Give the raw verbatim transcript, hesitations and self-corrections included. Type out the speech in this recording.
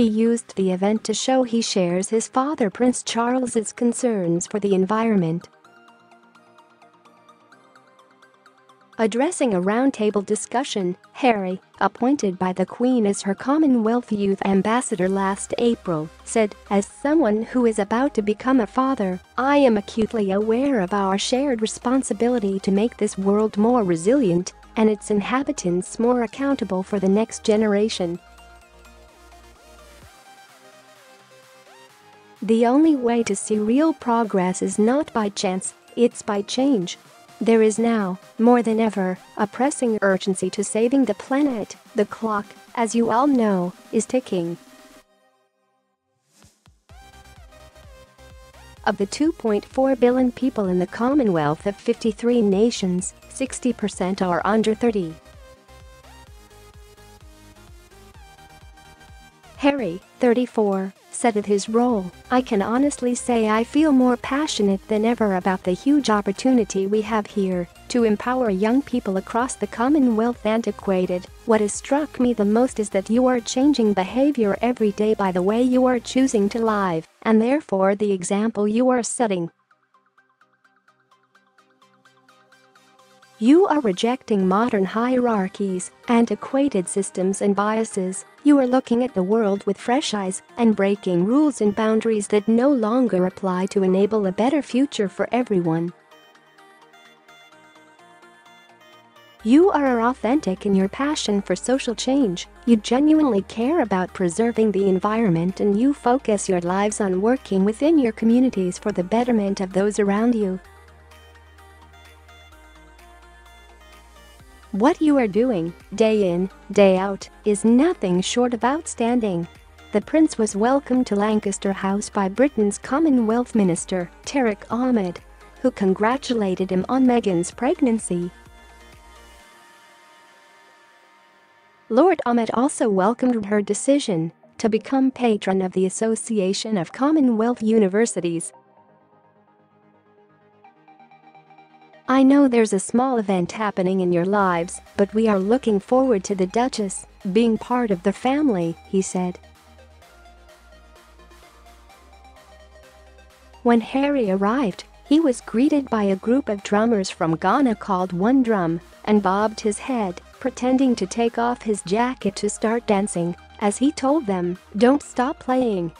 He used the event to show he shares his father Prince Charles's concerns for the environment. Addressing a roundtable discussion, Harry, appointed by the Queen as her Commonwealth Youth Ambassador last April, said, "As someone who is about to become a father, I am acutely aware of our shared responsibility to make this world more resilient and its inhabitants more accountable for the next generation." The only way to see real progress is not by chance, it's by change. There is now, more than ever, a pressing urgency to saving the planet. The clock, as you all know, is ticking. Of the two point four billion people in the Commonwealth of fifty-three nations, sixty percent are under thirty. Harry, thirty-four, said of his role, "I can honestly say I feel more passionate than ever about the huge opportunity we have here to empower young people across the Commonwealth. Antiquated, what has struck me the most is that you are changing behavior every day by the way you are choosing to live, and therefore the example you are setting. You are rejecting modern hierarchies, antiquated systems and biases. You are looking at the world with fresh eyes and breaking rules and boundaries that no longer apply to enable a better future for everyone. You are authentic in your passion for social change. You genuinely care about preserving the environment, and you focus your lives on working within your communities for the betterment of those around you. What you are doing, day in, day out, is nothing short of outstanding." The prince was welcomed to Lancaster House by Britain's Commonwealth Minister, Tariq Ahmad, who congratulated him on Meghan's pregnancy. Lord Ahmad also welcomed her decision to become patron of the Association of Commonwealth Universities. "I know there's a small event happening in your lives, but we are looking forward to the Duchess being part of the family," he said. When Harry arrived, he was greeted by a group of drummers from Ghana called One Drum and bobbed his head, pretending to take off his jacket to start dancing, as he told them, "Don't stop playing."